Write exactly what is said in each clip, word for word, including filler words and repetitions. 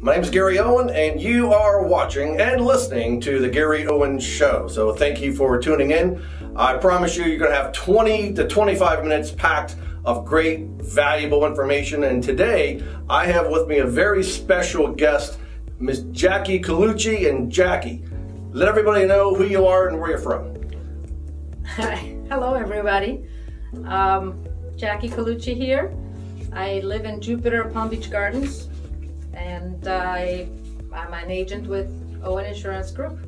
My name is Gary Owen, and you are watching and listening to The Gary Owen Show. So thank you for tuning in. I promise you, you're going to have twenty to twenty-five minutes packed of great, valuable information. And today, I have with me a very special guest, Miss Jackie Colucci. And Jackie, let everybody know who you are and where you're from. Hi. Hello, everybody. Um, Jackie Colucci here. I live in Jupiter, Palm Beach Gardens, and I, I'm an agent with Owen Insurance Group.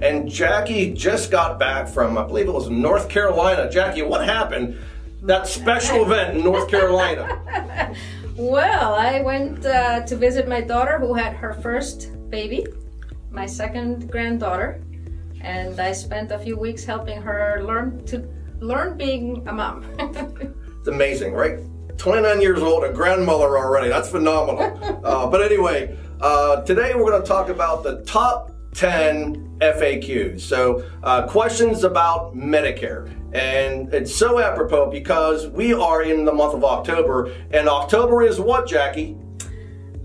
And Jackie just got back from, I believe it was North Carolina. Jackie, what happened? That special event in North Carolina. Well, I went uh, to visit my daughter who had her first baby, my second granddaughter, and I spent a few weeks helping her learn to learn being a mom. It's amazing, right? twenty-nine years old, a grandmother already. That's phenomenal. Uh, but anyway, uh, today we're going to talk about the top ten F A Qs. So uh, questions about Medicare. And it's so apropos because we are in the month of October. And October is what, Jackie?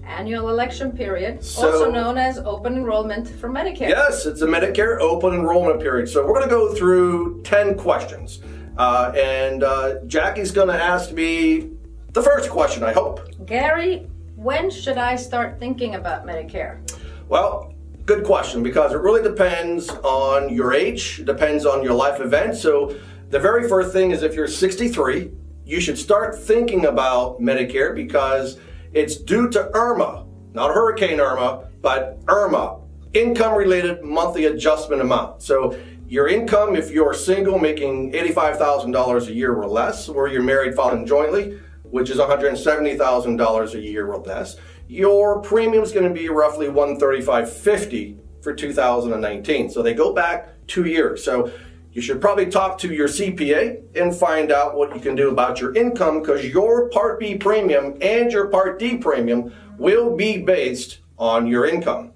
Annual election period, so, also known as open enrollment for Medicare. Yes, it's a Medicare open enrollment period. So we're going to go through ten questions. Uh, and uh, Jackie's going to ask me the first question, I hope. Gary, when should I start thinking about Medicare? Well, good question, because it really depends on your age, depends on your life event. So the very first thing is if you're sixty-three, you should start thinking about Medicare because it's due to IRMA, not Hurricane Irma, but IRMA, income-related monthly adjustment amount. So your income, if you're single, making eighty-five thousand dollars a year or less, or you're married filing jointly, which is one hundred seventy thousand dollars a year or less, your premium is going to be roughly one hundred thirty-five dollars and fifty cents for two thousand nineteen. So they go back two years. So you should probably talk to your C P A and find out what you can do about your income because your Part B premium and your Part D premium will be based on your income.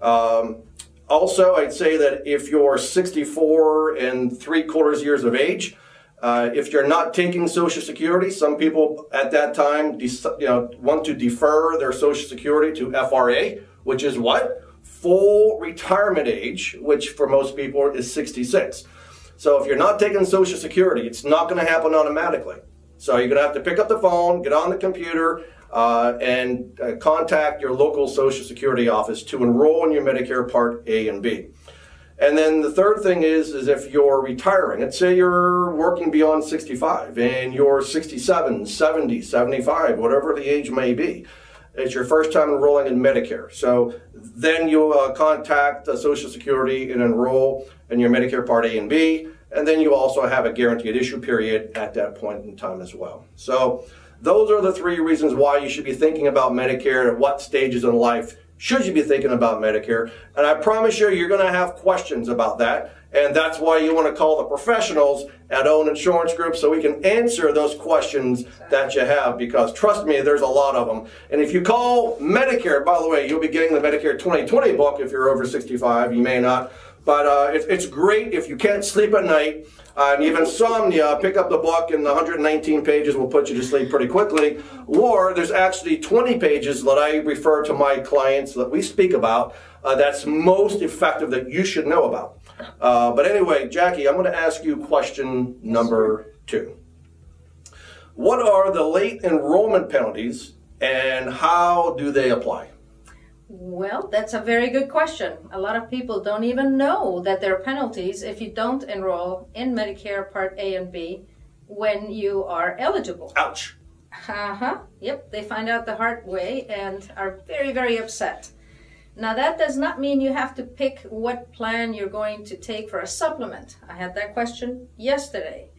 Um, also, I'd say that if you're sixty-four and three quarters years of age, Uh, if you're not taking Social Security, some people at that time you know, want to defer their Social Security to F R A, which is what? Full retirement age, which for most people is sixty-six. So if you're not taking Social Security, it's not going to happen automatically. So you're going to have to pick up the phone, get on the computer, uh, and uh, contact your local Social Security office to enroll in your Medicare Part A and B. And then the third thing is, is if you're retiring, let's say you're working beyond sixty-five and you're sixty-seven, seventy, seventy-five, whatever the age may be, it's your first time enrolling in Medicare. So then you'll uh, contact uh, Social Security and enroll in your Medicare Part A and B. And then you also have a guaranteed issue period at that point in time as well. So those are the three reasons why you should be thinking about Medicare at what stages in life should you be thinking about Medicare. And I promise you, you're going to have questions about that. And that's why you want to call the professionals at Owen Insurance Group so we can answer those questions that you have. Because trust me, there's a lot of them. And if you call Medicare, by the way, you'll be getting the Medicare twenty twenty book if you're over sixty-five. You may not. But uh, it's, it's great if you can't sleep at night. Uh, and even insomnia, pick up the book and the one hundred nineteen pages will put you to sleep pretty quickly. Or there's actually twenty pages that I refer to my clients that we speak about uh, that's most effective that you should know about. Uh, but anyway, Jackie, I'm going to ask you question number two. What are the late enrollment penalties and how do they apply? Well, that's a very good question. A lot of people don't even know that there are penalties if you don't enroll in Medicare Part A and B when you are eligible. Ouch. Uh-huh. Yep, they find out the hard way and are very, very upset. Now, that does not mean you have to pick what plan you're going to take for a supplement. I had that question yesterday.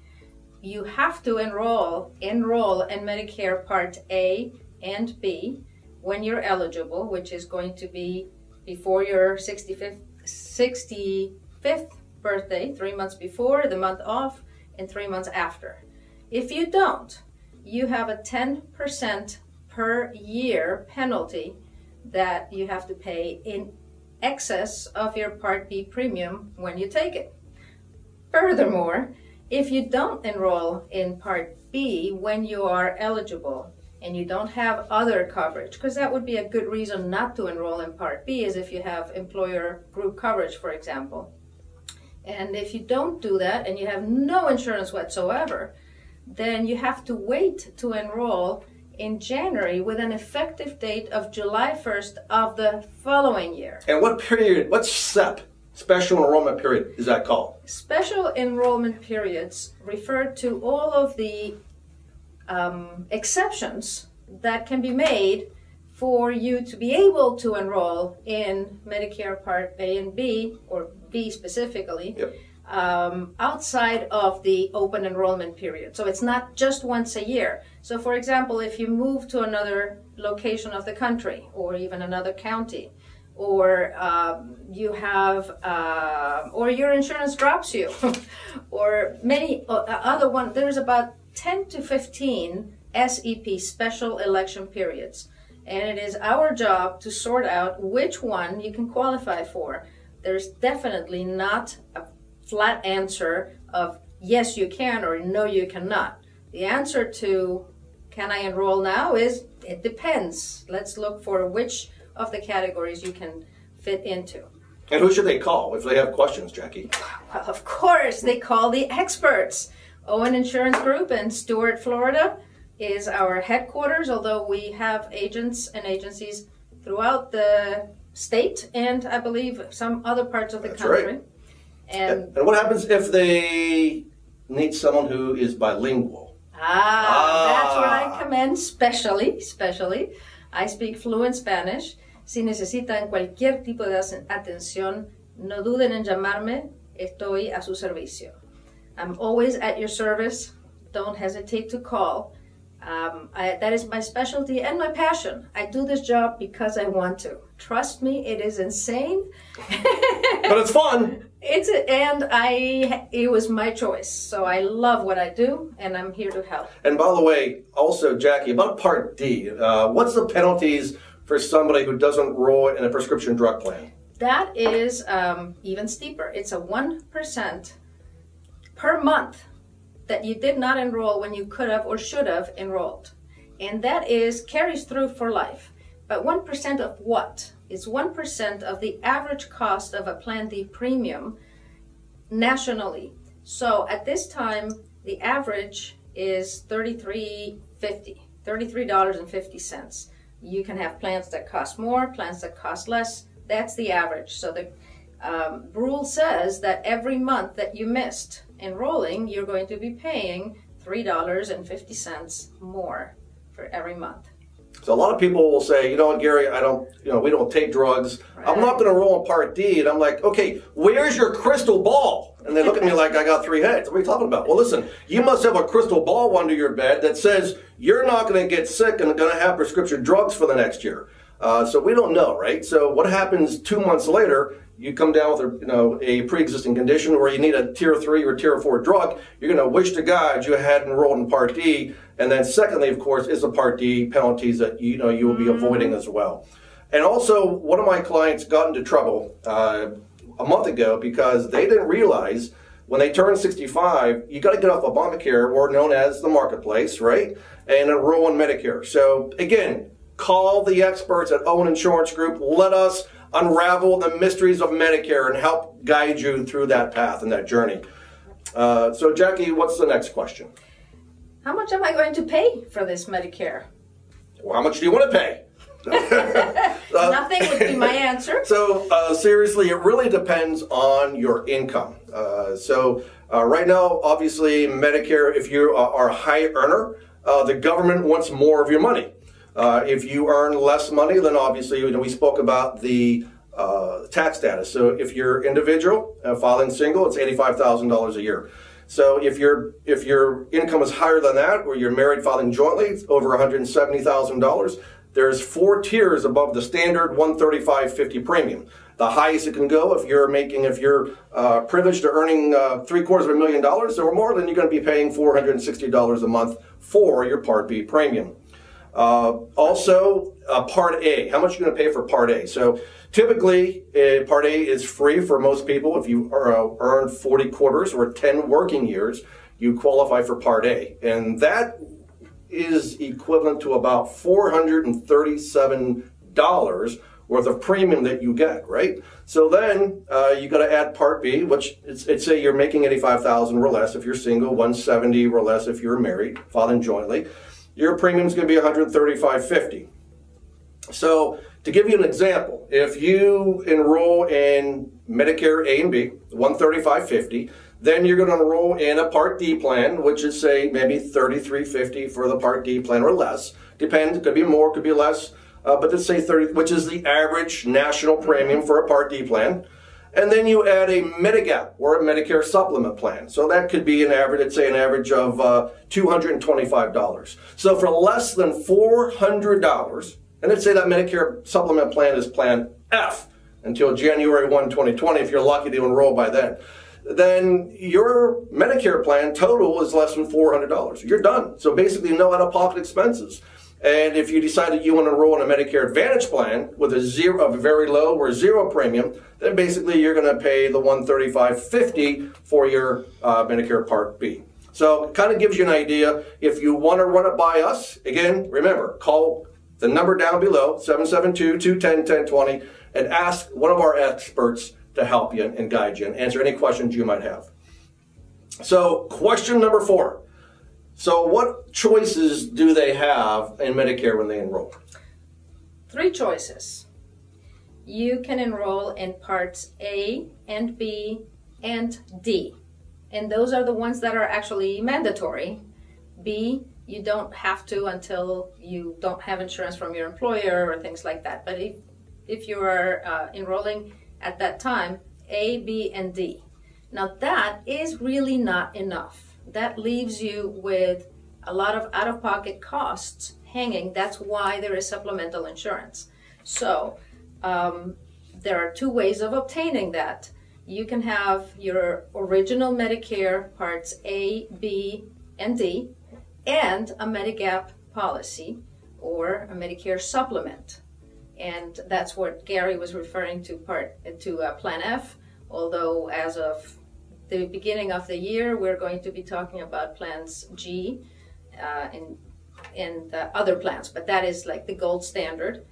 You have to enroll, enroll in Medicare Part A and B when you're eligible, which is going to be before your sixty-fifth, sixty-fifth birthday, three months before, the month off, and three months after. If you don't, you have a ten percent per year penalty that you have to pay in excess of your Part B premium when you take it. Furthermore, if you don't enroll in Part B when you are eligible, and you don't have other coverage, because that would be a good reason not to enroll in Part B, is if you have employer group coverage, for example. And if you don't do that and you have no insurance whatsoever, then you have to wait to enroll in January with an effective date of July first of the following year. And what period, what's S E P, special enrollment period, is that called? Special enrollment periods refer to all of the um, exceptions that can be made for you to be able to enroll in Medicare Part A and B, or B specifically, yep. um, outside of the open enrollment period. So it's not just once a year. So for example, if you move to another location of the country, or even another county, or um, you have, uh, or your insurance drops you, or many uh, other one, there's about ten to fifteen S E P, special election periods. And it is our job to sort out which one you can qualify for. There's definitely not a flat answer of yes, you can, or no, you cannot. The answer to can I enroll now is it depends. Let's look for which of the categories you can fit into. And who should they call if they have questions, Jackie? Well, of course, they call the experts. Owen Insurance Group in Stuart, Florida is our headquarters, although we have agents and agencies throughout the state and I believe some other parts of the That's country. Right. And, and what happens if they need someone who is bilingual? Ah, ah. That's what I commend, specially, specially. I speak fluent Spanish. Si necesitan cualquier tipo de atención, no duden en llamarme, estoy a su servicio. I'm always at your service. Don't hesitate to call. Um, I, that is my specialty and my passion. I do this job because I want to. Trust me, it is insane. But it's fun. It's a, and I it was my choice. So I love what I do, and I'm here to help. And by the way, also, Jackie, about Part D, uh, what's the penalties for somebody who doesn't enroll in a prescription drug plan? That is um, even steeper. It's a one percent per month that you did not enroll when you could have or should have enrolled. And that is carries through for life. But one percent of what? It's one percent of the average cost of a Plan D premium nationally. So at this time, the average is thirty-three fifty, thirty-three dollars and fifty cents. You can have plans that cost more, plans that cost less. That's the average. So the um, rule says that every month that you missed enrolling, you're going to be paying three dollars and fifty cents more for every month. So a lot of people will say, you know what, Gary, I don't, you know, we don't take drugs. Right. I'm not going to enroll in Part D. And I'm like, okay, where's your crystal ball? And they look at me like I got three heads. What are you talking about? Well, listen, you must have a crystal ball under your bed that says you're not going to get sick and going to have prescription drugs for the next year. Uh, so we don't know, right? So what happens two months later? You come down with a, you know, a pre-existing condition or you need a tier three or tier four drug, you're going to wish to God you had enrolled in Part D. And then secondly, of course, is the Part D penalties that you know you will be avoiding as well. And also, one of my clients got into trouble uh, a month ago because they didn't realize when they turn sixty-five, you got to get off Obamacare, or known as the marketplace, right, and enroll in Medicare. So again, call the experts at Owen Insurance Group. Let us unravel the mysteries of Medicare and help guide you through that path and that journey. Uh, so Jackie, what's the next question? How much am I going to pay for this Medicare? Well, how much do you want to pay? uh, Nothing would be my answer. So uh, seriously, it really depends on your income. Uh, so uh, right now, obviously Medicare, if you are a high earner, uh, the government wants more of your money. Uh, if you earn less money, then obviously, you know, we spoke about the uh, tax status. So if you're individual, uh, filing single, it's eighty-five thousand dollars a year. So if your if your income is higher than that, or you're married filing jointly, it's over one hundred seventy thousand dollars. There's four tiers above the standard one thirty-five fifty premium. The highest it can go if you're making, if you're uh, privileged to earning uh, three quarters of a million dollars or more, then you're going to be paying four hundred sixty dollars a month for your Part B premium. Uh, also, uh, Part A. How much are you going to pay for Part A? So typically, uh, Part A is free for most people. If you are, uh, earn forty quarters or ten working years, you qualify for Part A. And that is equivalent to about four hundred thirty-seven dollars worth of premium that you get, right? So then uh, you got to add Part B, which it's, it's say you're making eighty-five thousand dollars or less if you're single, one hundred seventy dollars or less if you're married, filing jointly. Your premium's going to be one hundred thirty-five dollars and fifty cents. So to give you an example, if you enroll in Medicare A and B, one hundred thirty-five dollars and fifty cents, then you're going to enroll in a Part D plan, which is say maybe thirty-three dollars and fifty cents for the Part D plan or less. Depends, could be more, could be less. Uh, but let's say thirty, which is the average national premium for a Part D plan. And then you add a Medigap or a Medicare supplement plan. So that could be an average, let's say an average of uh, two hundred twenty-five dollars. So for less than four hundred dollars, and let's say that Medicare supplement plan is Plan F until January first, twenty twenty, if you're lucky to enroll by then, then your Medicare plan total is less than four hundred dollars. You're done. So basically no out-of-pocket expenses. And if you decided you want to enroll in a Medicare Advantage plan with a zero, a very low or zero premium, then basically you're going to pay the one hundred thirty-five dollars and fifty cents for your uh, Medicare Part B. So it kind of gives you an idea. If you want to run it by us, again, remember, call the number down below, seven seven two, two one zero, one zero two zero, and ask one of our experts to help you and guide you and answer any questions you might have. So question number four. So what choices do they have in Medicare when they enroll? Three choices. You can enroll in Parts A and B and D. And those are the ones that are actually mandatory. B, you don't have to until you don't have insurance from your employer or things like that. But if, if you are uh, enrolling at that time, A, B, and D. Now that is really not enough. That leaves you with a lot of out-of-pocket costs hanging. That's why there is supplemental insurance. So um, there are two ways of obtaining that. You can have your original Medicare Parts A, B, and D, and a Medigap policy or a Medicare supplement. And that's what Gary was referring to, part, to uh, Plan F, although as of the beginning of the year, we're going to be talking about Plans G uh, and, and uh, other plans, but that is like the gold standard.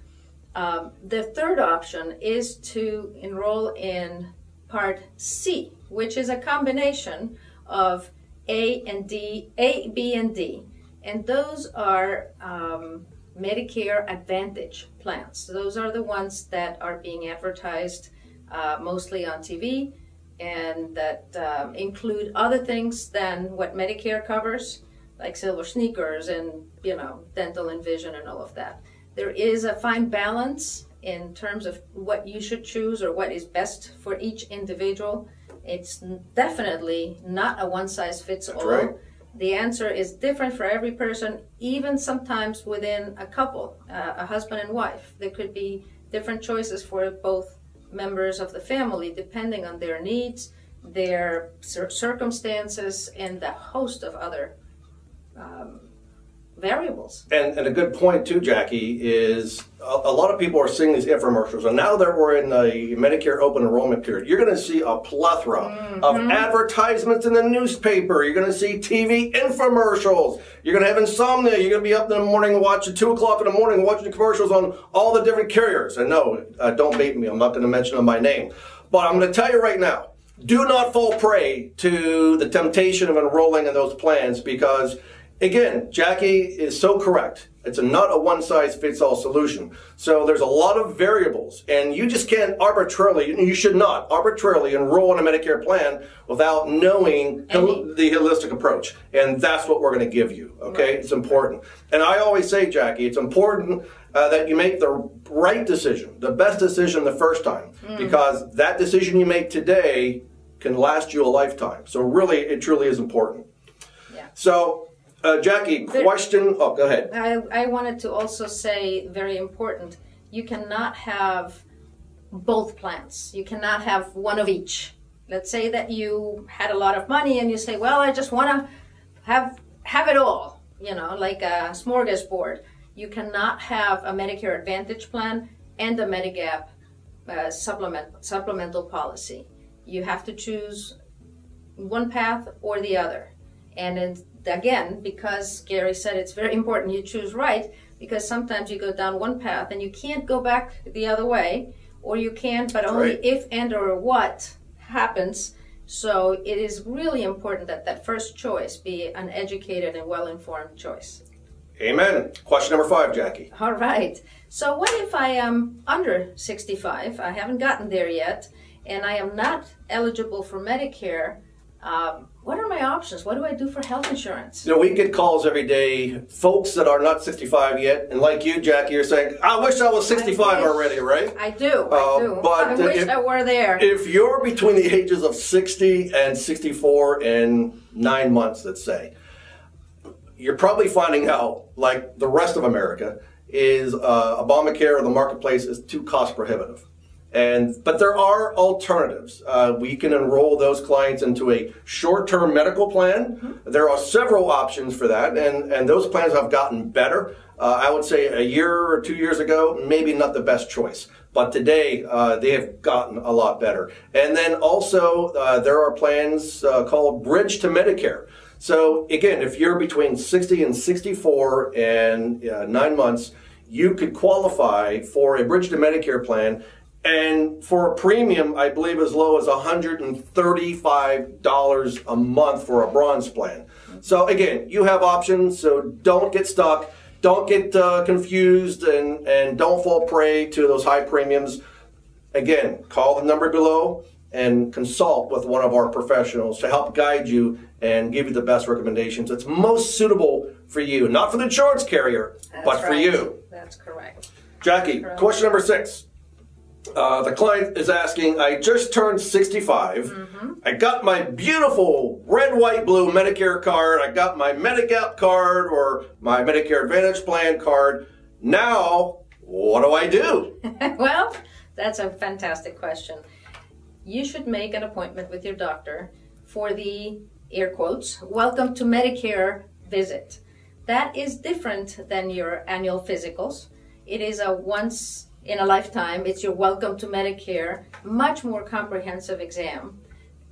Um, the third option is to enroll in Part C, which is a combination of A and D, A, B, and D, and those are um, Medicare Advantage plans. Those are the ones that are being advertised uh, mostly on T V, and that um, include other things than what Medicare covers, like silver sneakers and, you know, dental and vision and all of that. There is a fine balance in terms of what you should choose or what is best for each individual. It's definitely not a one-size-fits-all. That's right. The answer is different for every person, even sometimes within a couple, uh, a husband and wife. There could be different choices for both members of the family, depending on their needs, their cir circumstances, and a host of other um, variables. And, and a good point too, Jackie, is a, a lot of people are seeing these infomercials, and now that we're in the Medicare open enrollment period, you're going to see a plethora mm-hmm. of advertisements in the newspaper. You're going to see T V infomercials. You're going to have insomnia. You're going to be up in the morning watching two o'clock in the morning watching commercials on all the different carriers. And no, uh, don't bait me. I'm not going to mention my name, but I'm going to tell you right now: do not fall prey to the temptation of enrolling in those plans because, again, Jackie is so correct. It's a, not a one-size-fits-all solution. So there's a lot of variables, and you just can't arbitrarily, you should not arbitrarily enroll in a Medicare plan without knowing hol the holistic approach. And that's what we're going to give you, okay? Right. It's important. And I always say, Jackie, it's important uh, that you make the right decision, the best decision the first time, mm. because that decision you make today can last you a lifetime. So really, it truly is important. Yeah. So Uh, Jackie, question, there, oh, go ahead. I, I wanted to also say, very important, you cannot have both plans. You cannot have one of each. Let's say that you had a lot of money and you say, well, I just want to have, have it all, you know, like a smorgasbord. You cannot have a Medicare Advantage plan and a Medigap uh, supplement, supplemental policy. You have to choose one path or the other. And in again, because Gary said it's very important you choose right, because sometimes you go down one path and you can't go back the other way, or you can, but only right. if and or what happens. So it is really important that that first choice be an educated and well-informed choice. Amen. Question number five, Jackie. All right. So what if I am under sixty-five, I haven't gotten there yet, and I am not eligible for Medicare? Um, what are my options? What do I do for health insurance? You know, we get calls every day, folks that are not sixty-five yet, and like you, Jackie, you're saying, I wish I was sixty-five I already, right? I do, uh, I do. But I wish if, I were there. If you're between the ages of sixty and sixty-four in nine months, let's say, you're probably finding out, like the rest of America, is uh, Obamacare or the marketplace is too cost prohibitive. And, but there are alternatives. Uh, we can enroll those clients into a short-term medical plan. Mm-hmm. There are several options for that, and, and those plans have gotten better. Uh, I would say a year or two years ago, maybe not the best choice. But today, uh, they have gotten a lot better. And then also, uh, there are plans uh, called Bridge to Medicare. So again, if you're between sixty and sixty-four and uh, nine months, you could qualify for a Bridge to Medicare plan, and for a premium, I believe as low as one hundred thirty-five dollars a month for a bronze plan. So again, you have options, so don't get stuck, don't get uh, confused, and, and don't fall prey to those high premiums. Again, call the number below and consult with one of our professionals to help guide you and give you the best recommendations that's most suitable for you, not for the insurance carrier, that's but right. for you. That's correct. Jackie, that's question number six. Uh, the client is asking, I just turned sixty-five. Mm-hmm. I got my beautiful red, white, blue Medicare card. I got my Medigap card or my Medicare Advantage plan card. Now, what do I do? Well, that's a fantastic question. You should make an appointment with your doctor for the, air quotes, welcome to Medicare visit. That is different than your annual physicals. It is a once in a lifetime. It's your welcome to Medicare, much more comprehensive exam.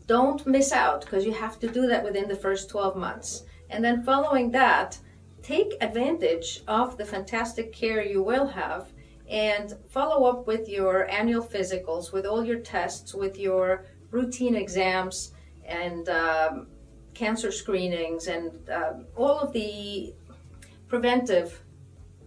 Don't miss out, because you have to do that within the first twelve months. And then following that, take advantage of the fantastic care you will have, and follow up with your annual physicals, with all your tests, with your routine exams and um, cancer screenings and um, all of the preventive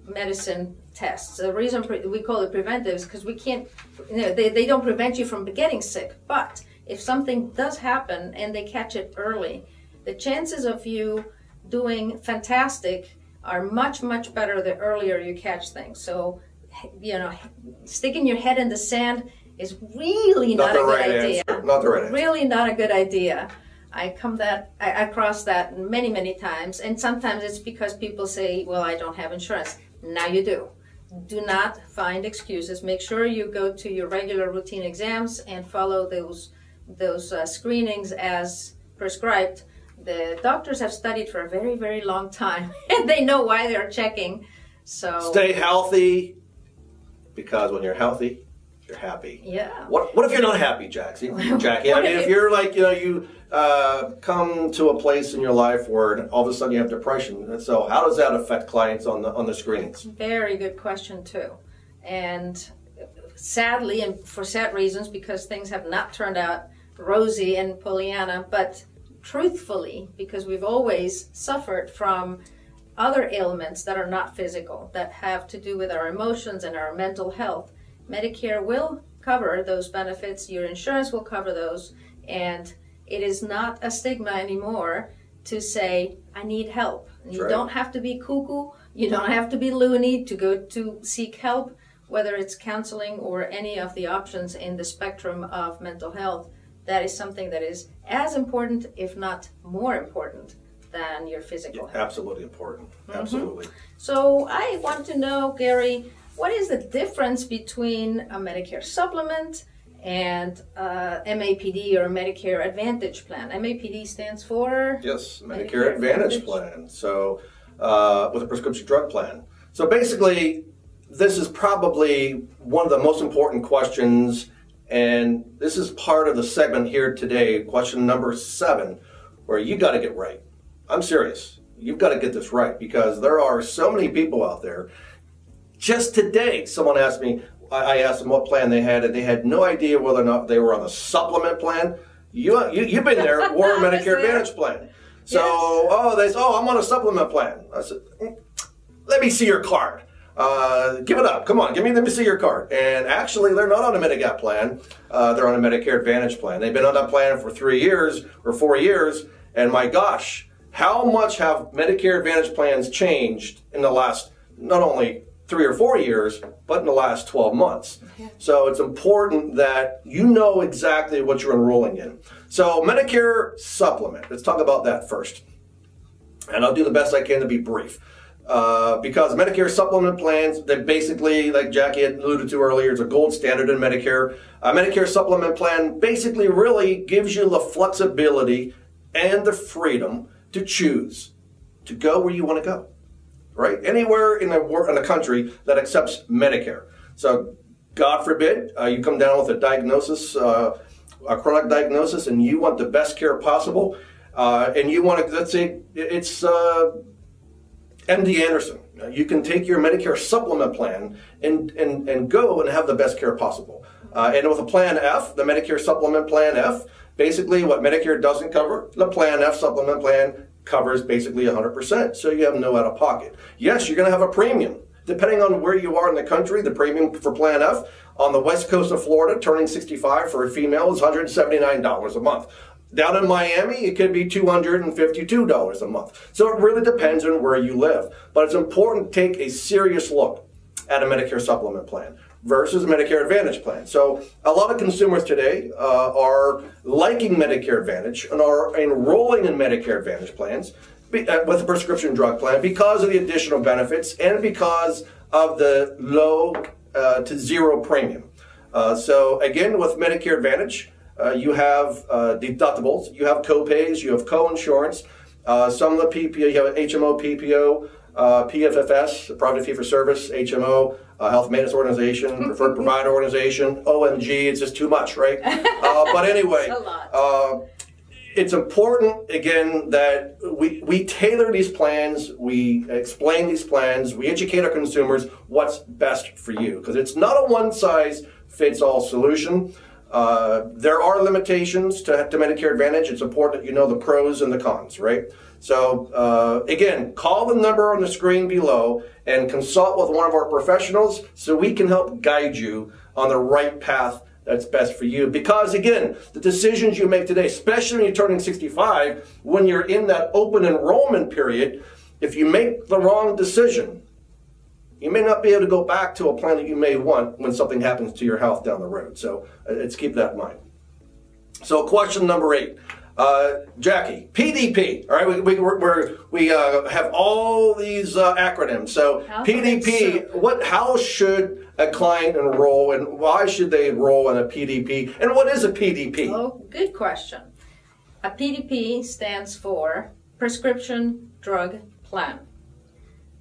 medicine tests. The reason pre we call it preventive is because we can't, you know, they, they don't prevent you from getting sick, but if something does happen and they catch it early, the chances of you doing fantastic are much, much better the earlier you catch things. So, you know, sticking your head in the sand is really not, not a right good idea. Answer. Not the right really answer. Not a good idea. I come that I, I cross that many, many times, and sometimes it's because people say, well, I don't have insurance. Now you do. Do not find excuses. Make sure you go to your regular routine exams and follow those those uh, screenings as prescribed. The doctors have studied for a very, very long time, and they know why they're checking. So stay healthy. Because when you're healthy, you're happy. Yeah. What What if you're not happy, Jackie? Jackie, I mean, if you're like, you know, you uh, come to a place in your life where all of a sudden you have depression, and so how does that affect clients on the on the screenings? Very good question too, and sadly, and for sad reasons, because things have not turned out rosy and Pollyanna, but truthfully, because we've always suffered from other ailments that are not physical, that have to do with our emotions and our mental health. Medicare will cover those benefits, your insurance will cover those, and it is not a stigma anymore to say, I need help. And you right. don't have to be cuckoo, you don't have to be loony to go to seek help, whether it's counseling or any of the options in the spectrum of mental health. That is something that is as important, if not more important, than your physical yeah, health. Absolutely important. Mm-hmm. Absolutely. So I want to know, Gary, what is the difference between a Medicare supplement and uh, M A P D or Medicare Advantage plan? M A P D stands for? Yes, Medicare, Medicare Advantage, Advantage plan. So uh, with a prescription drug plan. So basically, this is probably one of the most important questions, and this is part of the segment here today, question number seven, where you got to get right. I'm serious. You've got to get this right, because there are so many people out there. Just today, someone asked me, I asked them what plan they had, and they had no idea whether or not they were on a supplement plan. You, you, you've been there, or a Medicare Advantage plan. So, yes. oh, they said, oh, I'm on a supplement plan. I said, let me see your card. Uh, give it up. Come on, give me, let me see your card. And actually, they're not on a Medigap plan. Uh, they're on a Medicare Advantage plan. They've been on that plan for three years or four years, and my gosh, how much have Medicare Advantage plans changed in the last, not only three or four years, but in the last twelve months. Yeah. So it's important that you know exactly what you're enrolling in. So Medicare supplement, let's talk about that first. And I'll do the best I can to be brief. Uh, because Medicare supplement plans, they basically, like Jackie had alluded to earlier, it's a gold standard in Medicare. A Medicare supplement plan basically really gives you the flexibility and the freedom to choose to go where you want to go. Right? Anywhere in the world, in the country that accepts Medicare. So, God forbid, uh, you come down with a diagnosis, uh, a chronic diagnosis, and you want the best care possible, uh, and you want to, let's say, it's uh, M D Anderson. You can take your Medicare supplement plan and, and, and go and have the best care possible. Uh, and with a Plan F, the Medicare supplement Plan F, basically what Medicare doesn't cover, the Plan F supplement plan covers basically one hundred percent, so you have no out-of-pocket. Yes, you're going to have a premium. Depending on where you are in the country, the premium for Plan F on the west coast of Florida, turning sixty-five for a female is one hundred seventy-nine dollars a month. Down in Miami, it could be two hundred fifty-two dollars a month. So it really depends on where you live. But it's important to take a serious look at a Medicare supplement plan versus a Medicare Advantage plan. So a lot of consumers today uh, are liking Medicare Advantage and are enrolling in Medicare Advantage plans be, uh, with a prescription drug plan because of the additional benefits and because of the low uh, to zero premium. Uh, so again, with Medicare Advantage, uh, you have uh, deductibles, you have co-pays, you have co-insurance, uh, some of the P P O, you have H M O, P P O, Uh, P F F S, Private Fee-for-Service, H M O, uh, Health Maintenance Organization, Preferred Provider Organization, O M G, it's just too much, right? Uh, but anyway, uh, it's important, again, that we, we tailor these plans, we explain these plans, we educate our consumers what's best for you, because it's not a one-size-fits-all solution. Uh, there are limitations to, to Medicare Advantage. It's important that you know the pros and the cons, right? So, uh, again, call the number on the screen below and consult with one of our professionals so we can help guide you on the right path that's best for you. Because, again, the decisions you make today, especially when you're turning sixty-five, when you're in that open enrollment period, if you make the wrong decision, you may not be able to go back to a plan that you may want when something happens to your health down the road. So let's keep that in mind. So question number eight, uh, Jackie, P D P. All right, we we we're, we uh, have all these uh, acronyms. So P D P, what? How should a client enroll, and why should they enroll in a P D P? And what is a P D P? Oh, good question. A P D P stands for Prescription Drug Plan.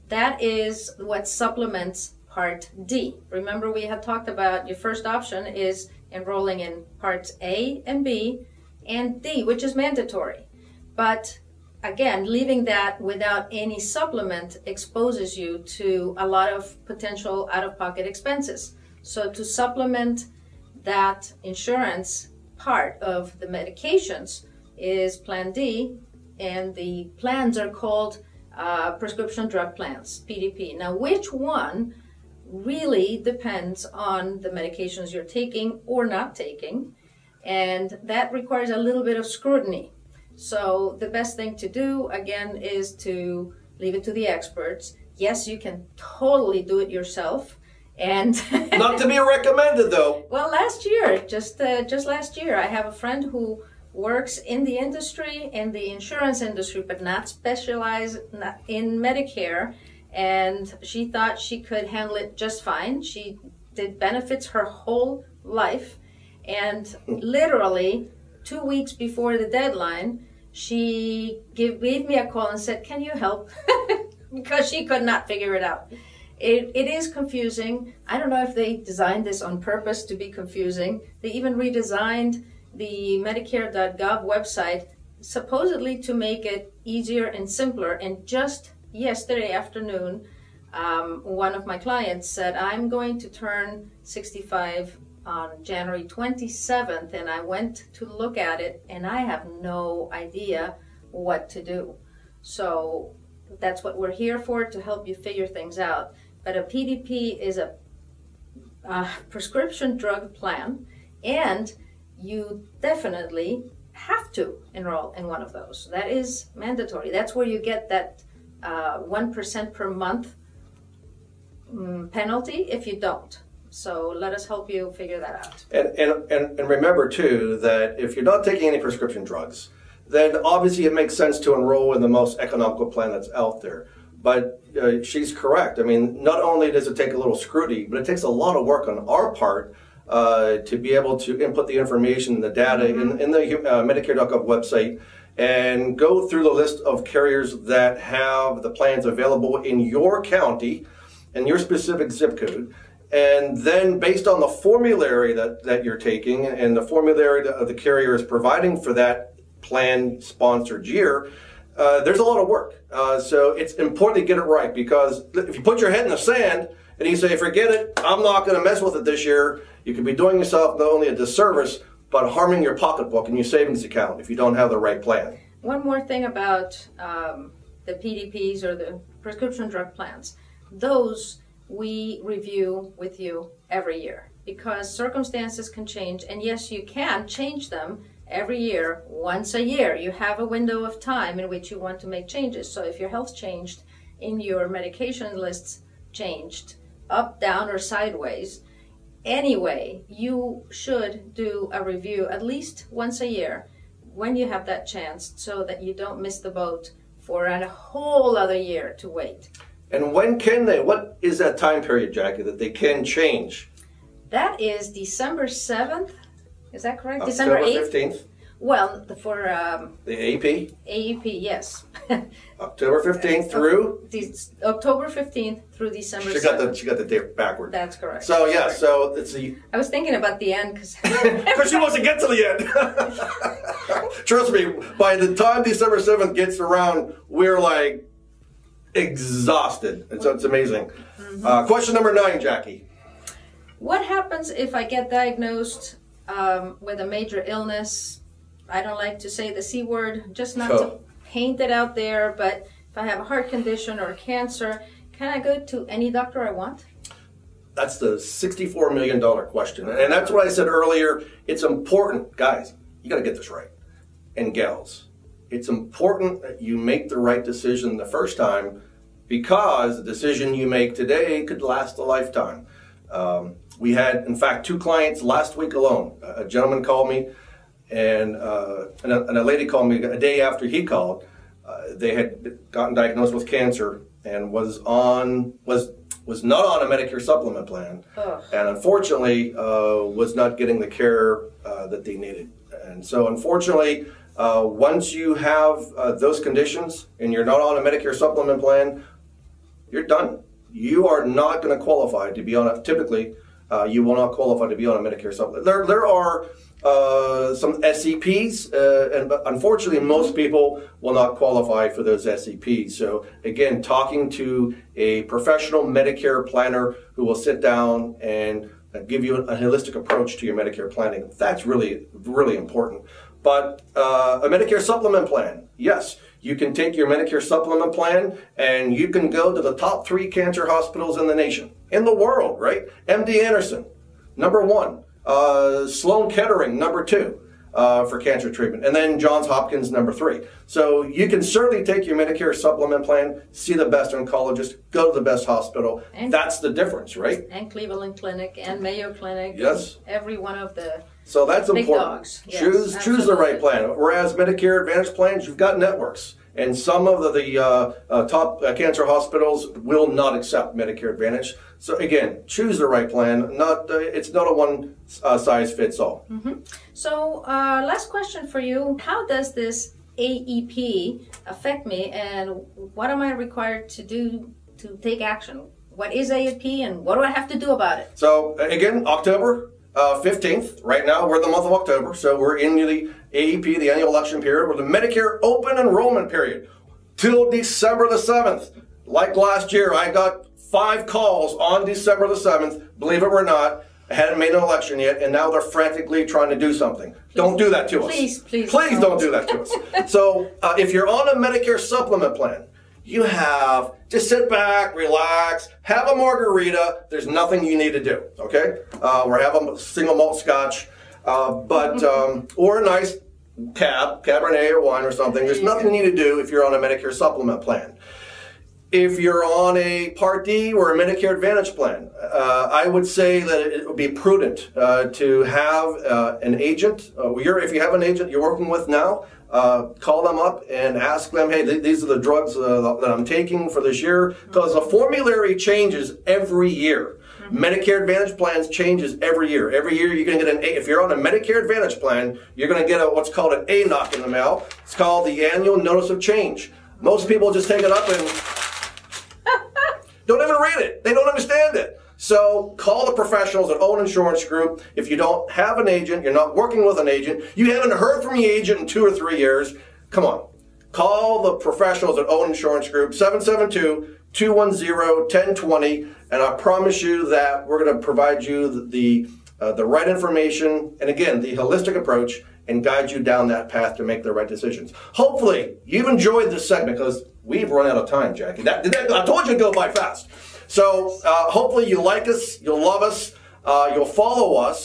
That is what supplements Part D. Remember, we had talked about your first option is enrolling in Parts A and B and D, which is mandatory. But again, leaving that without any supplement exposes you to a lot of potential out-of-pocket expenses. So to supplement that insurance part of the medications is Plan D, and the plans are called Uh, prescription drug plans, P D P. Now, which one really depends on the medications you're taking or not taking, and that requires a little bit of scrutiny. So the best thing to do, again, is to leave it to the experts. Yes, you can totally do it yourself, and not to be recommended, though. Well, last year, just uh, just last year, I have a friend who works in the industry, in the insurance industry, but not specialized in Medicare. And she thought she could handle it just fine. She did benefits her whole life. And literally two weeks before the deadline, she gave, gave me a call and said, can you help? Because she could not figure it out. It, it is confusing. I don't know if they designed this on purpose to be confusing. They even redesigned the Medicare dot gov website supposedly to make it easier and simpler. And just yesterday afternoon, um, one of my clients said, I'm going to turn sixty-five on January twenty-seventh, and I went to look at it, and I have no idea what to do. So that's what we're here for, to help you figure things out. But a P D P is a, a prescription drug plan, and you definitely have to enroll in one of those. That is mandatory. That's where you get that uh, one percent per month um, penalty if you don't. So let us help you figure that out. And, and, and, and remember, too, that if you're not taking any prescription drugs, then obviously it makes sense to enroll in the most economical plan that's out there. But uh, she's correct. I mean, not only does it take a little scrutiny, but it takes a lot of work on our part uh, to be able to input the information, the data mm-hmm. in, in the uh, Medicare dot gov website, and go through the list of carriers that have the plans available in your county and your specific zip code. And then based on the formulary that, that you're taking and the formulary that the carrier is providing for that plan sponsored year, uh, there's a lot of work. Uh, so it's important to get it right, because if you put your head in the sand and you say, forget it, I'm not going to mess with it this year, you could be doing yourself not only a disservice, but harming your pocketbook and your savings account if you don't have the right plan. One more thing about um, the P D Ps or the prescription drug plans. Those we review with you every year, because circumstances can change, and yes, you can change them every year. Once a year you have a window of time in which you want to make changes. So if your health changed and your medication lists changed up, down, or sideways, anyway, you should do a review at least once a year when you have that chance, so that you don't miss the boat for a whole other year to wait. And when can they? What is that time period, Jackie, that they can change? That is December seventh. Is that correct? October December eighth? fifteenth. Well, for... Um, the A E P? A E P, yes. October fifteenth through? De October fifteenth through December she got seventh. The, she got the date backward. That's correct. So, yeah, Sorry. so it's the... I was thinking about the end, because... Because she wants to get to the end. Trust me, by the time December seventh gets around, we're like... exhausted. It's, it's amazing. Mm-hmm. uh, question number nine, Jackie. What happens if I get diagnosed um, with a major illness? I don't like to say the C word, just not oh. to paint it out there, but if I have a heart condition or cancer, can I go to any doctor I want? That's the sixty-four million dollar question. And that's what I said earlier. It's important. Guys, you got to get this right. And gals, it's important that you make the right decision the first time, because the decision you make today could last a lifetime. Um, we had, in fact, two clients last week alone. A gentleman called me, and, uh, and, a, and a lady called me a day after he called. Uh, they had gotten diagnosed with cancer and was on was was not on a Medicare supplement plan, oh. and unfortunately uh, was not getting the care uh, that they needed. And so, unfortunately. Uh, once you have uh, those conditions and you're not on a Medicare supplement plan, you're done. You are not going to qualify to be on a, typically, uh, you will not qualify to be on a Medicare supplement. There, there are uh, some S E Ps, uh, and unfortunately most people will not qualify for those S E Ps. So again, talking to a professional Medicare planner who will sit down and give you a holistic approach to your Medicare planning. That's really, really important. But uh, a Medicare supplement plan, yes, you can take your Medicare supplement plan and you can go to the top three cancer hospitals in the nation, in the world, right? M D Anderson, number one, uh, Sloan-Kettering, number two uh, for cancer treatment, and then Johns Hopkins, number three. So you can certainly take your Medicare supplement plan, see the best oncologist, go to the best hospital. And that's the difference, right? And Cleveland Clinic and Mayo Clinic. Yes. Every one of the... So that's Big important. Dogs. Yes, choose absolutely. choose the right plan. Whereas Medicare Advantage plans, you've got networks, and some of the, the uh, uh, top uh, cancer hospitals will not accept Medicare Advantage. So again, choose the right plan. Not uh, it's not a one uh, size fits all. Mm-hmm. So uh, last question for you: how does this A E P affect me, and what am I required to do to take action? What is A E P, and what do I have to do about it? So again, October. Uh, fifteenth, right now we're in the month of October, so we're in the A E P, the annual election period, was the Medicare open enrollment period till December the seventh. Like last year, I got five calls on December the seventh, believe it or not. I hadn't made an election yet, and now they're frantically trying to do something. Please, don't do that to us. Please, please. Please don't, don't do that to us. So uh, if you're on a Medicare supplement plan, you have to sit back, relax, have a margarita. There's nothing you need to do, okay? Uh, or have a single malt scotch, uh, but um, or a nice cab, Cabernet or wine or something. There's nothing you need to do if you're on a Medicare supplement plan. If you're on a Part D or a Medicare Advantage plan, uh, I would say that it would be prudent uh, to have uh, an agent. Uh, you're, if you have an agent you're working with now, uh, call them up and ask them, hey, th these are the drugs uh, that I'm taking for this year. Because the formulary changes every year. Mm-hmm. Medicare Advantage plans changes every year. Every year you're going to get an A. If you're on a Medicare Advantage plan, you're going to get a, what's called an A N O C in the mail. It's called the Annual Notice of Change. Most people just take it up and don't even read it. They don't understand it. So call the professionals at Owen Insurance Group. If you don't have an agent, you're not working with an agent, you haven't heard from the agent in two or three years, come on. Call the professionals at Owen Insurance Group, seven seven two, two one zero, one zero two zero, and I promise you that we're going to provide you the, uh, the right information and, again, the holistic approach and guide you down that path to make the right decisions. Hopefully, you've enjoyed this segment because we've run out of time, Jackie. That, that, I told you to go by fast. So uh, hopefully you like us, you'll love us, uh, you'll follow us.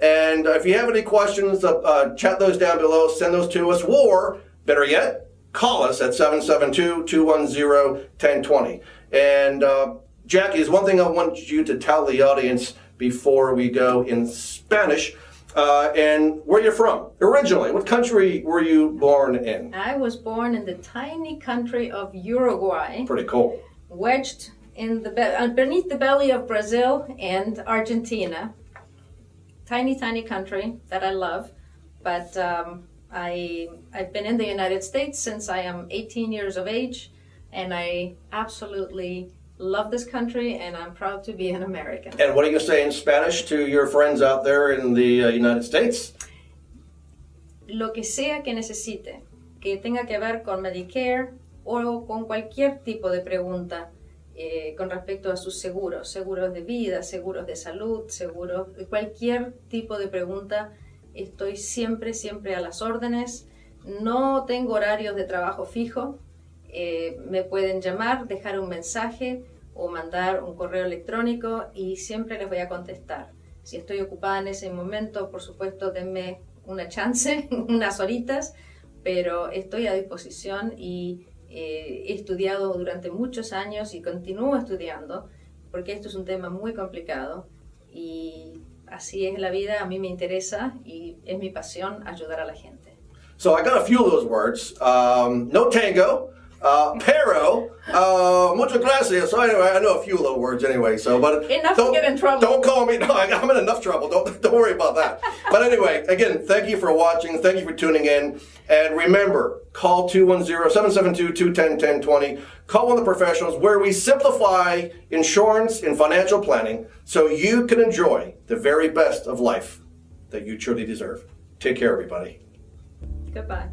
And if you have any questions, uh, uh, chat those down below, send those to us, or better yet, call us at seven seven two, two one zero, one zero two zero. And uh, Jackie, there's one thing I want you to tell the audience before we go in Spanish. Uh, and where you're from originally? What country were you born in? I was born in the tiny country of Uruguay. Pretty cool. Wedged in the be beneath the belly of Brazil and Argentina. Tiny, tiny country that I love. But um, I I've been in the United States since I am eighteen years of age, and I absolutely love this country, and I'm proud to be an American. And what do you say in Spanish to your friends out there in the uh, United States? Lo que sea que necesite, que tenga que ver con Medicare o con cualquier tipo de pregunta eh, con respecto a sus seguros, seguros de vida, seguros de salud, seguros, cualquier tipo de pregunta, estoy siempre, siempre a las órdenes. No tengo horarios de trabajo fijo. Eh, me pueden llamar, dejar un mensaje o mandar un correo electrónico y siempre les voy a contestar. Si estoy ocupada en ese momento, por supuesto, denme una chance, unas horitas, pero estoy a disposición y eh, he estudiado durante muchos años y continúo estudiando porque esto es un tema muy complicado y así es la vida, a mí me interesa y es mi pasión ayudar a la gente. So I got a few of those words. Um, no tango. Uh, pero, uh, muchas gracias. So anyway, I know a few little words anyway. So, but enough to get in trouble. Don't call me. No, I'm in enough trouble. Don't don't worry about that. But anyway, again, thank you for watching. Thank you for tuning in. And remember, call two one zero, seven seven two, two one zero, one zero two zero. Call one of the professionals where we simplify insurance and financial planning so you can enjoy the very best of life that you truly deserve. Take care, everybody. Goodbye.